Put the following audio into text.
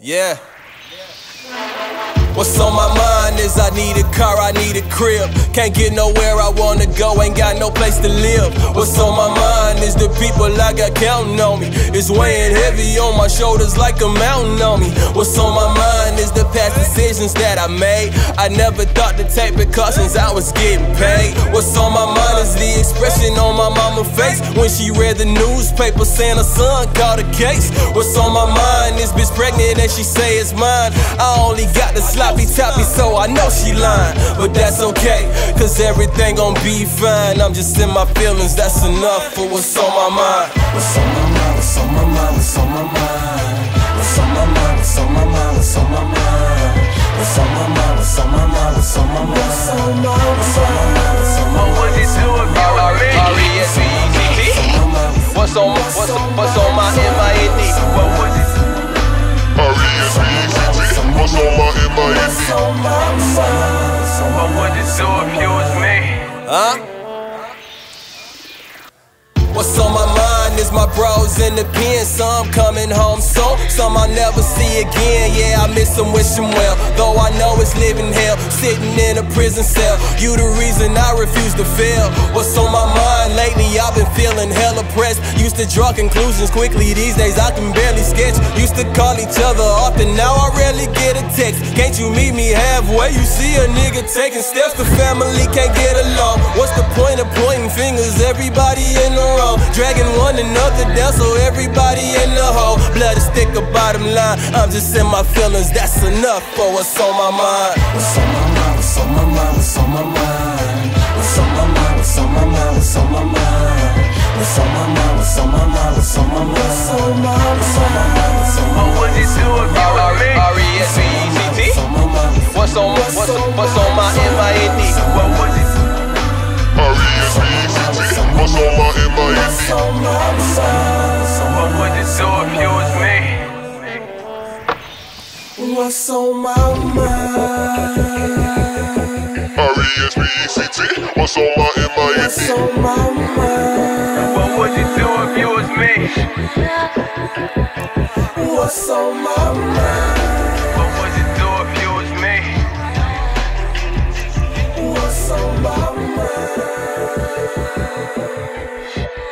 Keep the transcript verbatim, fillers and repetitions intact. Yeah. What's on my mind is I need a car, I need a crib. Can't get nowhere I wanna go, ain't got no place to live. What's on my mind is the people I got counting on me. It's weighing heavy on my shoulders like a mountain on me. What's on my mind is the past decisions that I made. I never thought to take precautions, I was getting paid. What's on my mind is the expression on my mama's face when she read the newspaper saying her son caught a case. What's on my mind is bitch pregnant and she say it's mine. I only got the slide Be toppy, so I know she lying, but that's okay, cause everything gon' be fine. I'm just in my feelings, that's enough for what's on my mind. What's on my mind, what's on my mind, what's on my mind. What's on my mind, what's on my mind, what's on my mind. What's on my mind, what's on my mind, what's on my mind. What's on my mind, what's on my mind, what's on my mind. What would it do if you are ready? What's on my, what's on my, what's on my mind? What would it do? What's on my mind? What's on my mind? What would it do if you was me? Huh? What's on my mind is my bros in the pen. Some coming home soon, some I'll never see again. Yeah, I miss them, wish them well, though I know it's living hell, sitting in a prison cell. You the reason I refuse to fail. What's on my mind lately? I've been feeling hella pressed. Used to draw conclusions quickly, these days I can barely sketch. Used to call each other often, now I rarely get a text. Can't you meet me halfway? You see a nigga taking steps, the family can't get along. What's the point of pointing fingers? Everybody in the wrong, dragging one another down, so everybody in the hole. Blood is thicker, bottom line. I'm just in my feelings, that's enough for what's on my mind. What's on my mind, what's on my mind, what's on my mind. What's on my mind, what's on my mind, what's on my mind. What's on my mind, what's on my mind, what's on my mind. What's on my mind, what's on my mind, what's on my mind. What would it do if you were me? R E S P E C T. What's on my, what's on my mind? What would it do? R E S P E C T. What's on my mind? So what would it do if you was me? What's on my mind? R E S P E C T. What's on my mind? What's on my mind? What would it do if you was me? What's on my mind? What would it do if you was me? What's on my mind?